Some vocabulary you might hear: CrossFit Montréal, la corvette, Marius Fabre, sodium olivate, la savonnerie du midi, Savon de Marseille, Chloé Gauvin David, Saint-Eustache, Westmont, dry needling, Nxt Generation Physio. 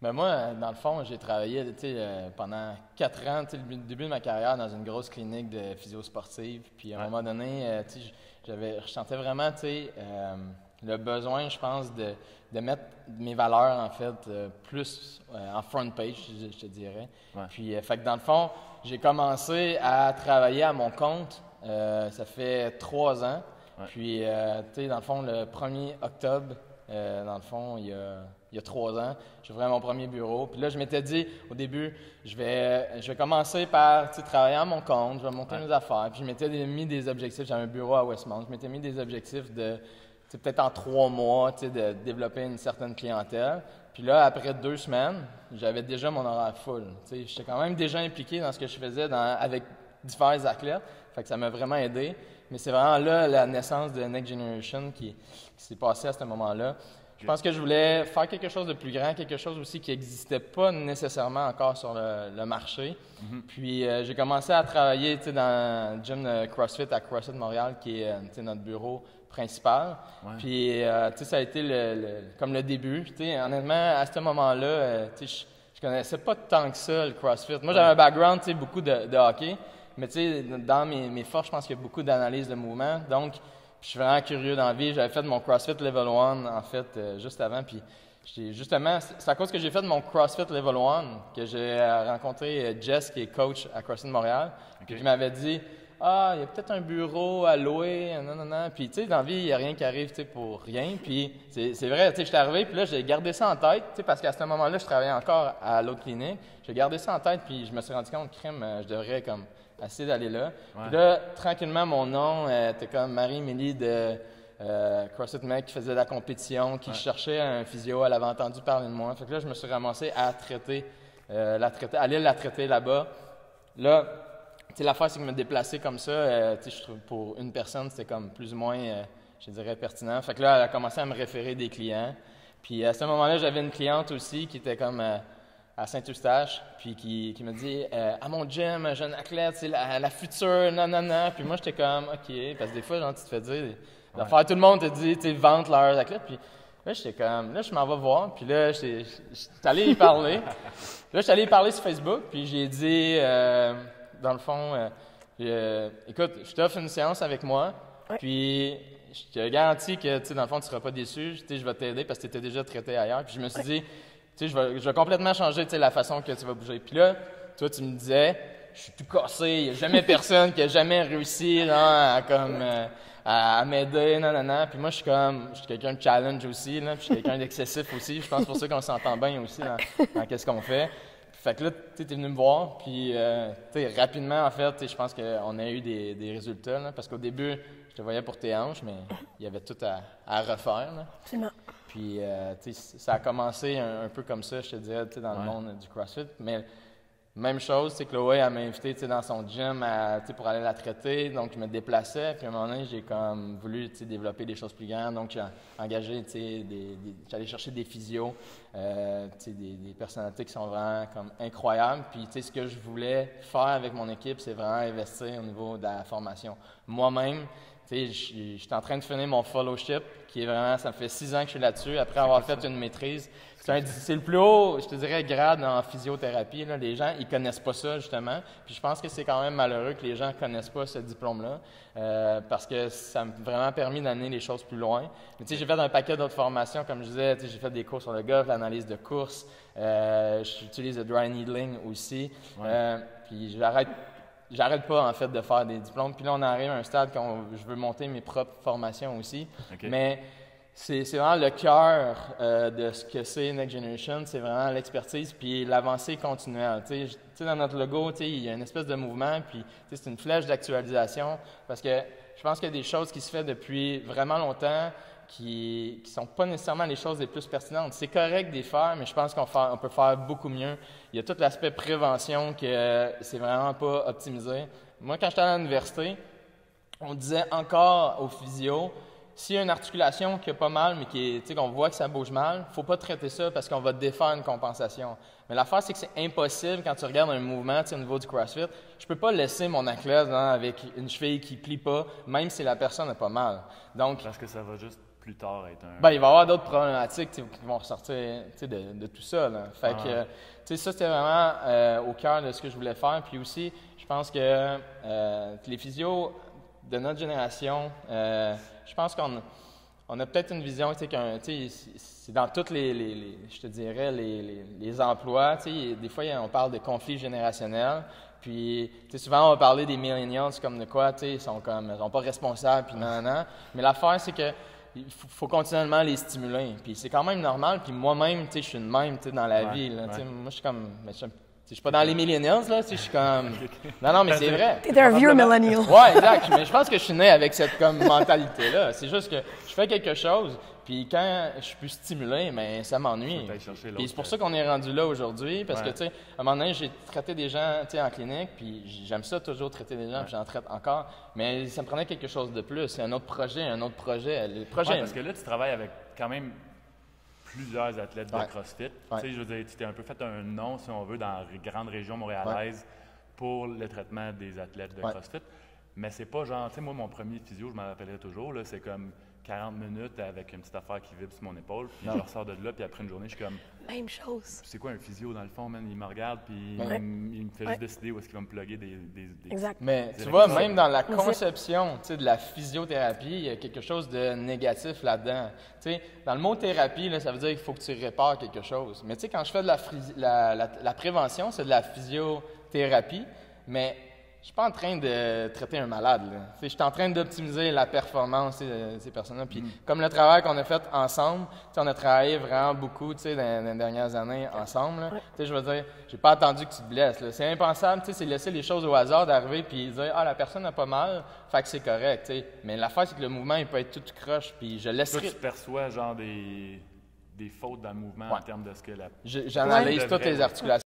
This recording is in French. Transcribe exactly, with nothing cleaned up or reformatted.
Ben moi, dans le fond, j'ai travaillé euh, pendant quatre ans, le début de ma carrière, dans une grosse clinique de physio sportive. Puis à un ouais. moment donné, euh, j'avais, je sentais vraiment euh, le besoin, je pense, de, de mettre mes valeurs, en fait, euh, plus euh, en front page, je, je te dirais. Ouais. Puis, euh, fait que dans le fond, j'ai commencé à travailler à mon compte, euh, ça fait trois ans. Ouais. Puis, euh, tu sais, dans le fond, le premier octobre, euh, dans le fond, il y a... Il y a trois ans, j'ai ouvert mon premier bureau. Puis là, je m'étais dit, au début, je vais, je vais commencer par travailler à mon compte, je vais monter ouais. mes affaires. Puis je m'étais mis des objectifs, j'avais un bureau à Westmont, je m'étais mis des objectifs de, peut-être en trois mois, de développer une certaine clientèle. Puis là, après deux semaines, j'avais déjà mon horaire full. J'étais quand même déjà impliqué dans ce que je faisais dans, avec divers athlètes. Fait que ça m'a vraiment aidé. Mais c'est vraiment là la naissance de Nxt Generation qui, qui s'est passée à ce moment-là. Je pense que je voulais faire quelque chose de plus grand, quelque chose aussi qui n'existait pas nécessairement encore sur le, le marché. Mm-hmm. Puis euh, j'ai commencé à travailler dans le gym de CrossFit à CrossFit Montréal, qui est notre bureau principal. Ouais. Puis euh, ça a été le, le, comme le début. T'sais, honnêtement, à ce moment-là, euh, je ne connaissais pas tant que ça le CrossFit. Moi, j'avais un background, beaucoup de, de hockey, mais dans mes, mes forces, je pense qu'il y a beaucoup d'analyse de mouvement. Donc, je suis vraiment curieux dans la vie. J'avais fait mon CrossFit Level un, en fait, euh, juste avant. Puis, justement, c'est à cause que j'ai fait mon CrossFit Level un que j'ai rencontré Jess, qui est coach à CrossFit Montréal. Okay. Puis, il m'avait dit « Ah, il y a peut-être un bureau à louer, non, non, non. » Puis, tu sais, dans la vie, il n'y a rien qui arrive pour rien. Puis, c'est, c'est vrai, tu sais, je suis arrivé, puis là, j'ai gardé ça en tête, tu sais, parce qu'à ce moment-là, je travaillais encore à l'autre clinique. J'ai gardé ça en tête, puis je me suis rendu compte, crime, je devrais comme… assez d'aller là. Ouais. Puis là, tranquillement, mon nom était euh, comme Marie-Mélie de euh, CrossFit Mec qui faisait de la compétition, qui ouais. cherchait un physio, elle avait entendu parler de moi. Fait que là, je me suis ramassé à traiter, euh, la traiter aller la traiter là-bas. Là, tu sais, l'affaire, c'est que me déplacer comme ça, euh, tu sais, je trouve pour une personne, c'était comme plus ou moins, euh, je dirais, pertinent. Fait que là, elle a commencé à me référer des clients. Puis à ce moment-là, j'avais une cliente aussi qui était comme… Euh, à Saint-Eustache, puis qui, qui me dit euh, « À mon gym, jeune athlète, c'est la, la future, nanana. » Puis moi, j'étais comme « OK. » Parce que des fois, genre, tu te fais dire… Ouais. Faire, tout le monde te dit « Tu ventes leurs athlètes. » Puis là, j'étais comme « Là, je m'en vais voir. » Puis là, j'étais allé y parler. Là, j'étais allé y parler sur Facebook, puis j'ai dit, euh, dans le fond, euh, euh, « Écoute, je t'offre une séance avec moi. Ouais. » Puis je te garantis que, tu sais, dans le fond, tu ne seras pas déçu. Je vais t'aider parce que tu étais déjà traité ailleurs. Puis je me suis ouais. dit… Tu sais, je vais, je vais complètement changer la façon que tu vas bouger. Puis là, toi, tu me disais, je suis tout cassé, il n'y a jamais personne qui a jamais réussi non, à, comme, euh, à, à m'aider, non, non, non. Puis moi, je suis comme, je suis quelqu'un de challenge aussi, là, puis je suis quelqu'un d'excessif aussi. Je pense pour ça qu'on s'entend bien aussi dans, dans qu'est-ce qu'on fait. Fait que là, tu es venu me voir, puis euh, rapidement, en fait, je pense qu'on a eu des, des résultats, là, parce qu'au début, je te voyais pour tes hanches, mais il y avait tout à, à refaire. Là. Absolument. Puis, euh, tu sais, ça a commencé un, un peu comme ça, je te dirais, tu sais, dans ouais. le monde du CrossFit. Mais même chose, tu sais, Chloé, elle m'a invité, tu sais, dans son gym à, tu sais, pour aller la traiter. Donc, je me déplaçais. Puis, à un moment donné, j'ai comme voulu, tu sais, développer des choses plus grandes. Donc, j'ai engagé, tu sais, des, des, j'allais chercher des physios, euh, tu sais, des, des personnalités qui sont vraiment comme incroyables. Puis, tu sais, ce que je voulais faire avec mon équipe, c'est vraiment investir au niveau de la formation. Moi-même, tu sais, je suis en train de finir mon fellowship, qui est vraiment, ça fait six ans que je suis là-dessus, après avoir fait une maîtrise. C'est, un, c'est le plus haut, je te dirais, grade en physiothérapie. Là. Les gens, ils connaissent pas ça, justement. Puis je pense que c'est quand même malheureux que les gens connaissent pas ce diplôme-là, euh, parce que ça m'a vraiment permis d'amener les choses plus loin. Mais tu sais, j'ai fait un paquet d'autres formations, comme je disais, tu sais, j'ai fait des cours sur le golf, l'analyse de course, euh, j'utilise le dry needling aussi, ouais. euh, puis j'arrête... J'arrête pas, en fait, de faire des diplômes. Puis là, on arrive à un stade quand je veux monter mes propres formations aussi. Okay. Mais c'est, c'est vraiment le cœur euh, de ce que c'est Nxt Generation. C'est vraiment l'expertise puis l'avancée continuelle. Tu sais, dans notre logo, tu sais, il y a une espèce de mouvement. Puis, tu sais, c'est une flèche d'actualisation parce que je pense qu'il y a des choses qui se font depuis vraiment longtemps qui ne sont pas nécessairement les choses les plus pertinentes. C'est correct d'y faire, mais je pense qu'on fait, on peut faire beaucoup mieux. Il y a tout l'aspect prévention que c'est vraiment pas optimisé. Moi, quand j'étais à l'université, on disait encore aux physios, s'il y a une articulation qui est pas mal, mais qui est, tu sais, qu'on voit que ça bouge mal, il ne faut pas traiter ça parce qu'on va défaire une compensation. Mais l'affaire, c'est que c'est impossible quand tu regardes un mouvement, tu sais, au niveau du CrossFit. Je peux pas laisser mon athlète hein, avec une cheville qui plie pas, même si la personne a pas mal. Donc, parce que ça va juste… plus tard être un… Ben, il va y avoir d'autres problématiques qui vont ressortir de, de tout ça. Là. Fait ah. que, tu sais, ça, c'était vraiment euh, au cœur de ce que je voulais faire. Puis aussi, je pense que euh, les physios de notre génération, euh, je pense qu'on on a peut-être une vision, tu sais, qu'un, tu sais, c'est dans toutes les, les, les, je te dirais, les, les, les emplois. Tu sais, des fois, on parle de conflits générationnels. Puis, tu sais, souvent, on va parler des millennials comme de quoi, tu sais, ils sont comme, ils sont pas responsables, puis non, non. Mais l'affaire, c'est que il faut, faut continuellement les stimuler. Puis c'est quand même normal. Puis moi-même, tu sais, je suis de même, tu sais, dans la ouais, vie. Là, ouais. Moi, je suis comme, ben, je suis pas dans les millennials, là, tu sais, je suis comme… Non, non, mais c'est vrai. T'es un vieux millennial. Ouais, exact. Mais je pense que je suis né avec cette comme mentalité-là. C'est juste que je fais quelque chose… Puis quand je suis plus stimulé, ben, ça m'ennuie. Puis c'est pour ça qu'on est rendu là aujourd'hui, parce ouais. que, tu sais, à un moment donné, j'ai traité des gens, tu sais, en clinique, puis j'aime ça toujours traiter des gens, ouais. puis j'en traite encore, mais ça me prenait quelque chose de plus. C'est un autre projet, un autre projet. Le projet ouais, parce que là, tu travailles avec quand même plusieurs athlètes ouais. de CrossFit. Ouais. Tu sais, je veux dire, tu t'es un peu fait un nom, si on veut, dans la grande région montréalaise ouais. pour le traitement des athlètes de ouais. CrossFit. Mais c'est pas genre, tu sais, moi, mon premier physio, je m'en rappellerai toujours, là, c'est comme… quarante minutes avec une petite affaire qui vibre sur mon épaule, puis non. je ressors de là, puis après une journée, je suis comme… Même chose! C'est quoi un physio dans le fond, man? Il me regarde, puis ouais. il, me, il me fait ouais. juste décider où est-ce qu'il va me plugger des… des, des exact. Mais des tu vois, même dans la conception, tu sais, de la physiothérapie, il y a quelque chose de négatif là-dedans. Tu sais, dans le mot « thérapie », là, ça veut dire qu'il faut que tu répares quelque chose. Mais tu sais, quand je fais de la, la, la, la prévention, c'est de la physiothérapie, mais… Je suis pas en train de traiter un malade. Je suis en train d'optimiser la performance de ces personnes-là. Puis mm. comme le travail qu'on a fait ensemble, on a travaillé vraiment beaucoup dans, dans les dernières années ensemble. Je veux dire, j'ai pas attendu que tu te blesses. Là. C'est impensable, c'est laisser les choses au hasard d'arriver puis dire « Ah, la personne a pas mal, fait que c'est correct. » T'sais. Mais l'affaire, c'est que le mouvement, il peut être tout croche. Puis je laisserai… Toi, tu perçois genre des, des fautes dans le mouvement ouais. en termes de ce que la… J'analyse toutes les articulations.